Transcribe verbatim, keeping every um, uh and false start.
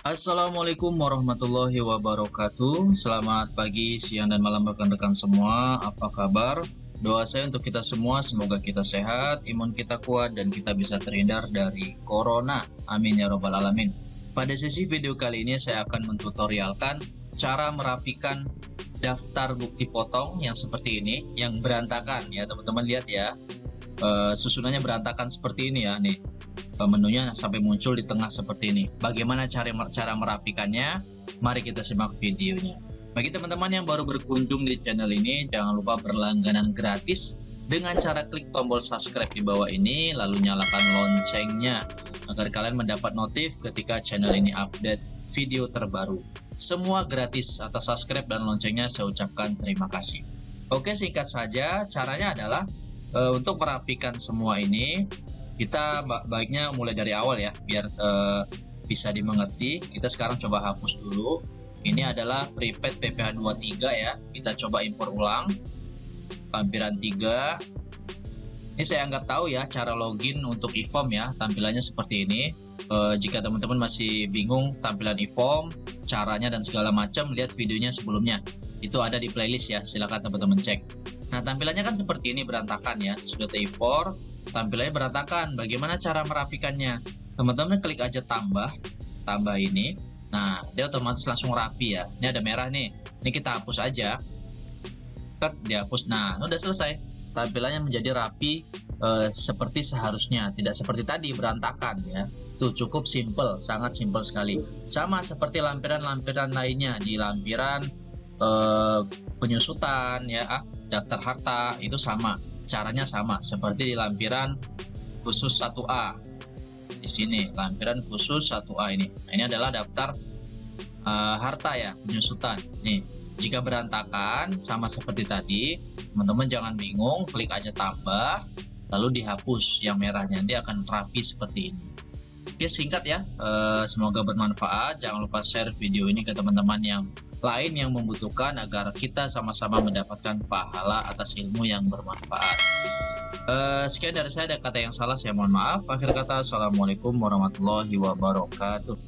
Assalamualaikum warahmatullahi wabarakatuh. Selamat pagi, siang, dan malam rekan-rekan semua. Apa kabar? Doa saya untuk kita semua, semoga kita sehat, imun kita kuat, dan kita bisa terhindar dari corona. Amin ya robbal alamin. Pada sesi video kali ini saya akan mentutorialkan cara merapikan daftar bukti potong yang seperti ini, yang berantakan ya teman-teman. Lihat ya, e, susunannya berantakan seperti ini ya, nih menunya sampai muncul di tengah seperti ini. Bagaimana cara cara merapikannya? Mari kita simak videonya. Bagi teman-teman yang baru berkunjung di channel ini, jangan lupa berlangganan gratis dengan cara klik tombol subscribe di bawah ini, lalu nyalakan loncengnya agar kalian mendapat notif ketika channel ini update video terbaru. Semua gratis. Atas subscribe dan loncengnya saya ucapkan terima kasih. Oke, singkat saja caranya adalah e, untuk merapikan semua ini kita baiknya mulai dari awal ya, biar uh, bisa dimengerti. Kita sekarang coba hapus dulu. Ini adalah prepaid P P H dua puluh tiga ya. Kita coba impor ulang tampilan tiga. Ini saya anggap tahu ya cara login untuk e-form ya. Tampilannya seperti ini. uh, Jika teman-teman masih bingung tampilan e-form, caranya dan segala macam, lihat videonya sebelumnya. Itu ada di playlist ya, silahkan teman-teman cek. Nah, tampilannya kan seperti ini, berantakan ya. Sudah terimpor, tampilannya berantakan. Bagaimana cara merapikannya? Teman-teman klik aja tambah, tambah ini. Nah, dia otomatis langsung rapi ya. Ini ada merah nih. Ini kita hapus aja. Tet, dihapus. Nah, udah selesai. Tampilannya menjadi rapi e, seperti seharusnya. Tidak seperti tadi berantakan ya. Tuh, cukup simple, sangat simple sekali. Sama seperti lampiran-lampiran lainnya di lampiran e, penyusutan ya, ah, daftar harta itu sama. Caranya sama seperti di lampiran khusus satu A. Di sini lampiran khusus satu A ini. Nah, ini adalah daftar uh, harta ya, penyusutan. Nih, jika berantakan sama seperti tadi, teman-teman jangan bingung, klik aja tambah lalu dihapus yang merahnya. Dia akan rapi seperti ini. Oke, singkat ya. Uh, semoga bermanfaat. Jangan lupa share video ini ke teman-teman yang lain yang membutuhkan, agar kita sama-sama mendapatkan pahala atas ilmu yang bermanfaat. Uh, sekian dari saya, ada kata yang salah saya mohon maaf. Akhir kata, assalamualaikum warahmatullahi wabarakatuh.